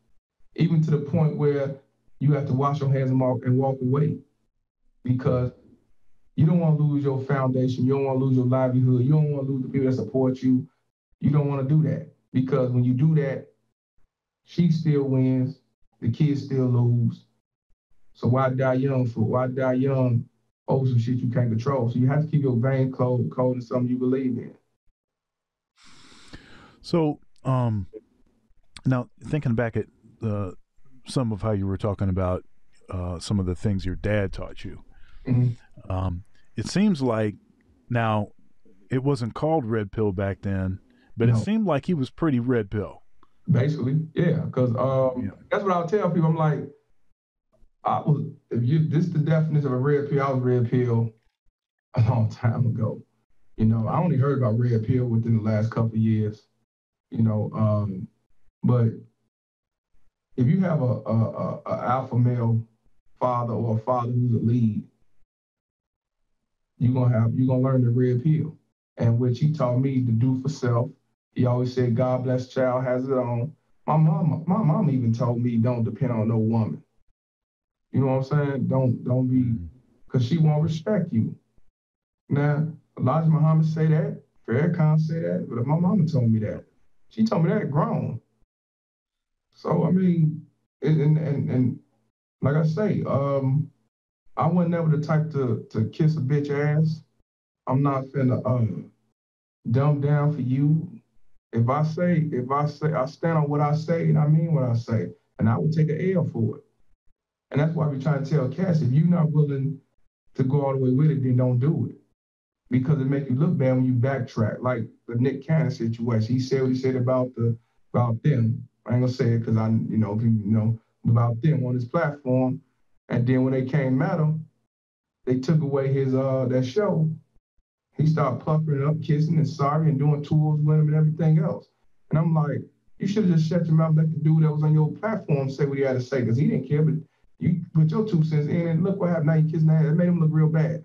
even to the point where you have to wash your hands and walk away. because you don't want to lose your foundation. You don't want to lose your livelihood. You don't want to lose the people that support you. You don't want to do that, because when you do that, she still wins, the kids still lose. So why die young for? Why die young over some shit you can't control? So you have to keep your vein cold in something you believe in. So now thinking back at some of how you were talking about some of the things your dad taught you, mm-hmm. It seems like now it wasn't called red pill back then, but no. It seemed like he was pretty red pill. Basically, yeah, because that's what I'll tell people. I'm like, this is the definition of a red pill. I was red pill a long time ago. You know, I only heard about red pill within the last couple of years. You know, but if you have a alpha male father or a father who's a lead, you're gonna learn the red pill. And which he taught me to do for self. He always said, God bless child has it on. My mom even told me, don't depend on no woman. You know what I'm saying? Don't be, because she won't respect you. Now, Elijah Muhammad say that, Farrakhan say that, but my mama told me that. She told me that grown. So, I mean, and like I say, I wasn't ever the type to kiss a bitch ass. I'm not finna dumb down for you. If I say, I stand on what I say and I mean what I say, and I will take an L for it. And that's why I be trying to tell Cass, if you're not willing to go all the way with it, then don't do it. Because it make you look bad when you backtrack. Like the Nick Cannon situation, he said what he said about them. I ain't gonna say it because I about them on his platform. And then when they came at him, they took away his that show. He started puffering up, kissing and sorry and doing tours with him and everything else. And I'm like, you should have just shut your mouth and let the dude that was on your platform say what he had to say, because he didn't care, but you put your 2 cents in and look what happened. Now you kissing that. It made him look real bad.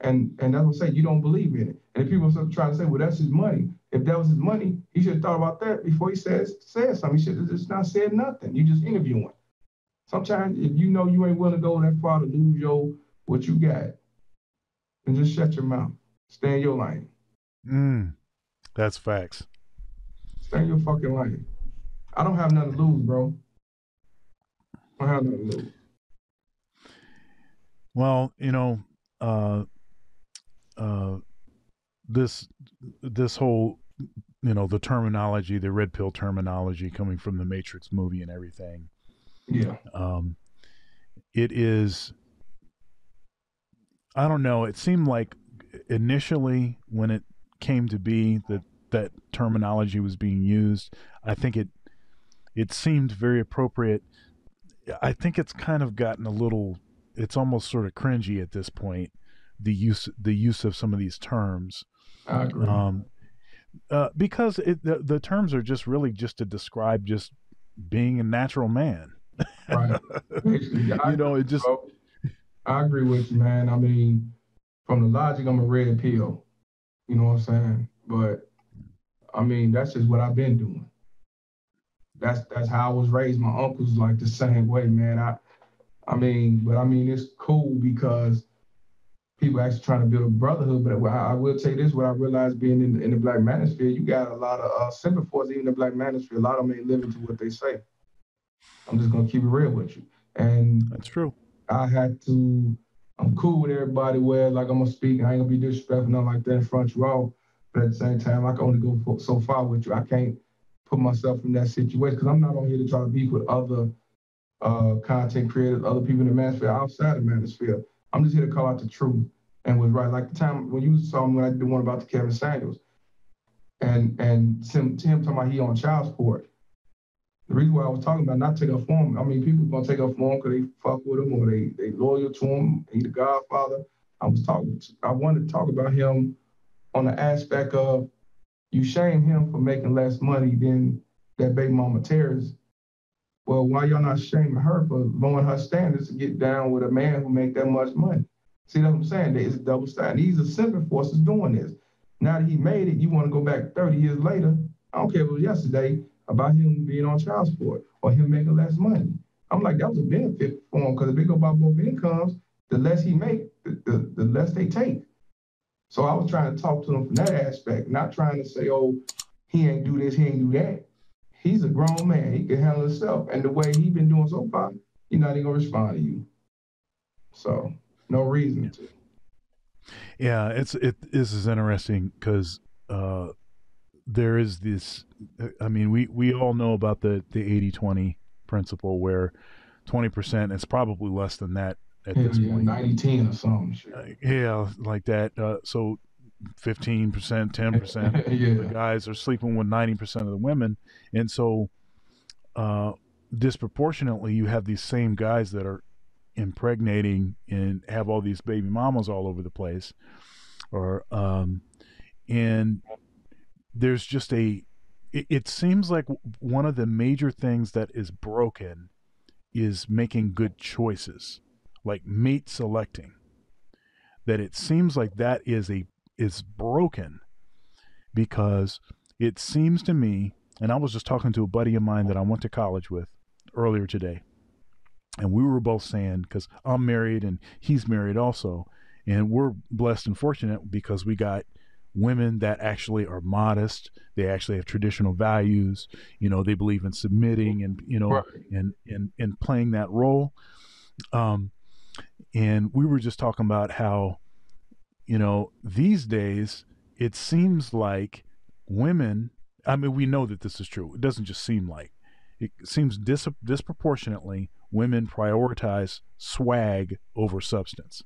And that's what I say, you don't believe in it. And if people start trying to say, well, that's his money. If that was his money, he should have thought about that before he said something. He should have just not said nothing. You just interviewing. Sometimes if you know you ain't willing to go that far to lose what you got, and just shut your mouth. Stay in your lane. That's facts. Stay in your fucking lane. I don't have nothing to lose, bro. I don't have nothing to lose. Well, you know, this whole, you know, the terminology, the red pill terminology coming from the Matrix movie and everything. Yeah. It is... I don't know. It seemed like initially when it came to be that terminology was being used, I think it seemed very appropriate. I think it's kind of gotten a little, it's almost sort of cringy at this point, the use of some of these terms. I agree. Because the terms are just really just to describe just being a natural man. Right. You know, it just... I agree with you, man. I mean, from the logic, I'm a red pill. You know what I'm saying? But, I mean, that's just what I've been doing. That's how I was raised. My uncle's like the same way, man. I mean, it's cool because people are actually trying to build a brotherhood. But I will tell you this, what I realized being in the Black manosphere, you got a lot of sympathy for us, even the Black manosphere. A lot of them ain't living to what they say. I'm just going to keep it real with you. And that's true. I'm cool with everybody where, like, I'm going to speak. I ain't going to be disrespectful, nothing like that in front of you all. But at the same time, I can only go so far with you. I can't put myself in that situation because I'm not on here to try to beef with other content creators, other people in the manosphere, outside the manosphere. I'm just here to call out the truth and was right. Like the time when you saw me when I did the one about the Kevin Samuels and Tim talking about he on child support. The reason why I was talking about not take up for him, I mean, people going to take up for him because they fuck with him or they loyal to him. He the godfather. I wanted to talk about him on the aspect of you shame him for making less money than that baby mama terrorist. Well, why y'all not shaming her for lowering her standards to get down with a man who make that much money? See, that's what I'm saying. It's a double standard. These are sympathy forces doing this. Now that he made it, you want to go back 30 years later. I don't care if it was yesterday, about him being on child support or him making less money. I'm like, that was a benefit for him because if they go by both incomes, the less he make, the less they take. So I was trying to talk to them from that aspect, not trying to say, oh, he ain't do this, he ain't do that. He's a grown man. He can handle himself. And the way he's been doing so far, he's not even going to respond to you. So no reason to. Yeah, this is interesting because there is this, I mean, we all know about the 80-20 principle where 20%, it's probably less than that at this point. 90-10 or something. Yeah, like that. So 15%, 10% yeah. of the guys are sleeping with 90% of the women. And so disproportionately, you have these same guys that are impregnating and have all these baby mamas all over the place, or and there's just it seems like one of the major things that is broken is making good choices, like mate selecting, that it seems like that is broken, because it seems to me, and I was just talking to a buddy of mine that I went to college with earlier today, and we were both saying, because I'm married and he's married also, and we're blessed and fortunate because we got women that actually are modest. They actually have traditional values. You know, they believe in submitting and, you know, right. and playing that role. And we were just talking about how, you know, these days it seems like women, I mean, we know that this is true. It doesn't just seem like, it seems disproportionately women prioritize swag over substance.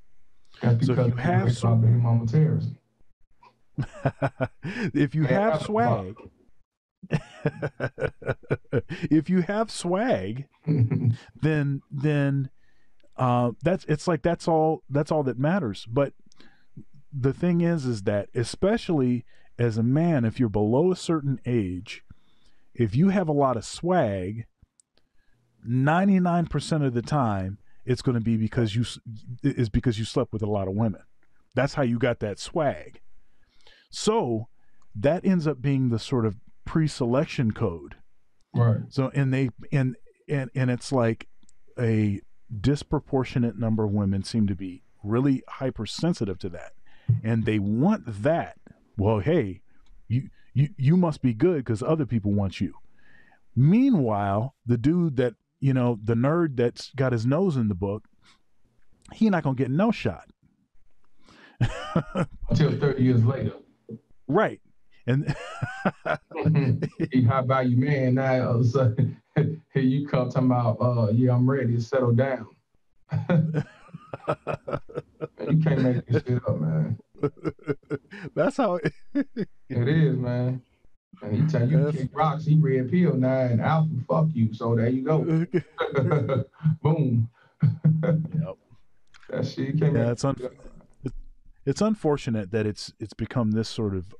That's so if you have swag, then that's all that matters. But the thing is that, especially as a man, if you're below a certain age, if you have a lot of swag, 99% of the time it's going to be because you slept with a lot of women. That's how you got that swag. So that ends up being the sort of pre-selection code, right? So and it's like a disproportionate number of women seem to be really hypersensitive to that, and they want that. Well, hey, you must be good because other people want you. Meanwhile, the dude that, you know, the nerd that's got his nose in the book, he not gonna get no shot until 30 years later, right? And he high value man now. All of a sudden, here you come talking about, yeah, I'm ready to settle down. Man, you can't make this shit up, man. That's how it is, man. And he tell you kick rocks, he red pill now, and alpha fuck you. So there you go. Boom. Yep. That shit came. Yeah, it's unfortunate that it's become this sort of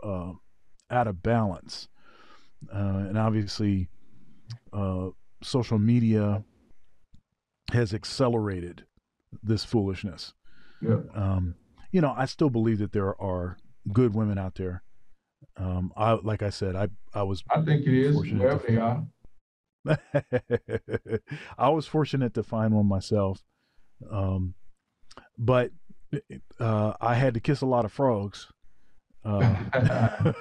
out of balance, and obviously social media has accelerated this foolishness. Yeah. You know, I still believe that there are good women out there. I, like I said, I think it is wherever they are. I was fortunate to find one myself. But I had to kiss a lot of frogs. I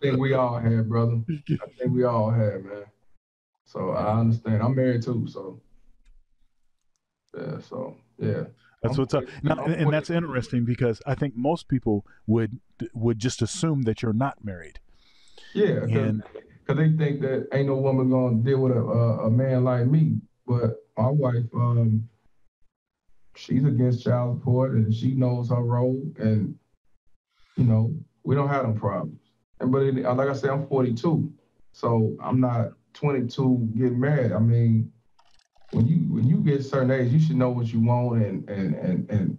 think we all have, brother. I think we all have, man. So I understand. I'm married too, so yeah. So yeah, that's what's up. Now, and that's interesting because I think most people would just assume that you're not married. Yeah, because they think that ain't no woman gonna deal with a man like me. But my wife, she's against child support and she knows her role, and you know, we don't have them problems. And but like I said, I'm 42, so I'm not 22 getting married. I mean, when you get a certain age, you should know what you want and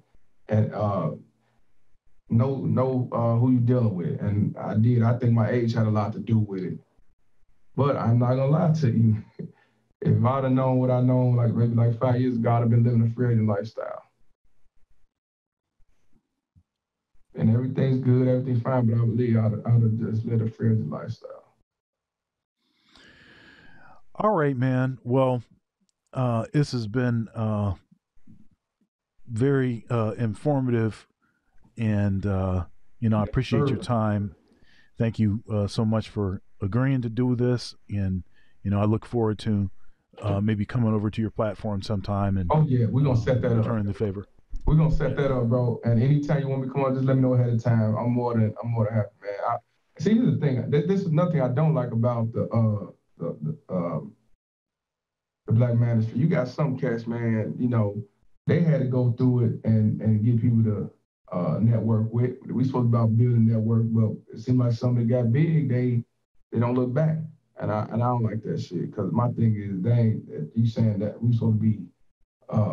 know who you're dealing with. And I did. I think my age had a lot to do with it. But I'm not gonna lie to you. If I'd have known what I know, like maybe like 5 years ago, I'd have been living a free agent lifestyle. And everything's good, everything's fine, but I believe I'd have just lived a free agent lifestyle. All right, man. Well, this has been very informative, and you know, I appreciate your time. Thank you so much for agreeing to do this, and you know, I look forward to maybe coming over to your platform sometime. And oh yeah, we're gonna set that up. Return the favor. We're gonna set that up, bro. And anytime you want me to come on, just let me know ahead of time. I'm more than happy, man. See, here's the thing. This is nothing I don't like about the black ministry. You got some cats, man. You know, they had to go through it and get people to network with. We spoke about building network, but it seemed like some that got big, they don't look back. And I don't like that shit, because my thing is, they ain't, you saying that we supposed to be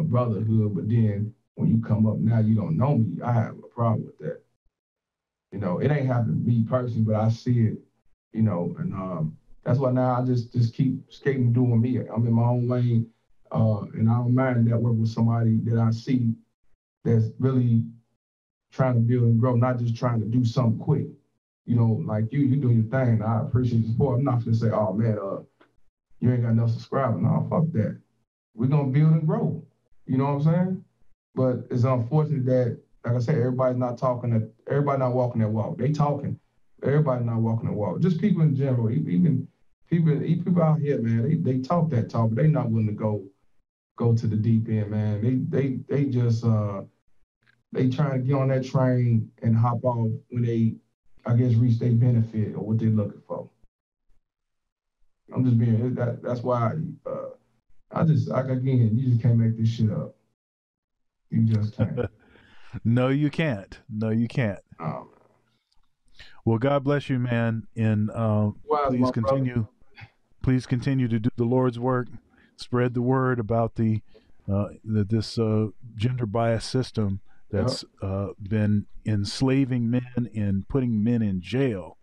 brotherhood, but then when you come up now, you don't know me. I have a problem with that. You know, it ain't happened to me personally, but I see it, you know, and that's why now I just keep skating, doing me. I'm in my own lane, and I don't mind networking with somebody that I see that's really trying to build and grow, not just trying to do something quick. You know, like you do your thing. I appreciate the support. I'm not gonna say, oh man, you ain't got no subscribers. No, fuck that. We're gonna build and grow. You know what I'm saying? But it's unfortunate that, like I said, everybody's not walking that walk. They talking. Everybody's not walking that walk. Just people in general, even people out here, man, they talk that talk, but they not willing to go to the deep end, man. They just they trying to get on that train and hop off when they, I guess, reach their benefit or what they're looking for. I'm just being, that's why you just can't make this shit up. You just can't. No, you can't. No, you can't. Oh, well, God bless you, man. And please continue. Brother. Please continue to do the Lord's work. Spread the word about this gender bias system that's been enslaving men and putting men in jail,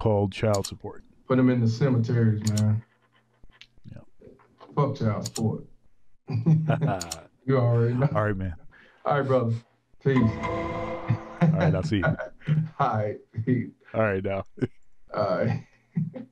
called child support. Put them in the cemeteries, man. Yeah. Fuck child support. You already know. All right, man. All right, brother. Peace. All right, I'll see you. All right. Peace. All right, now. All right.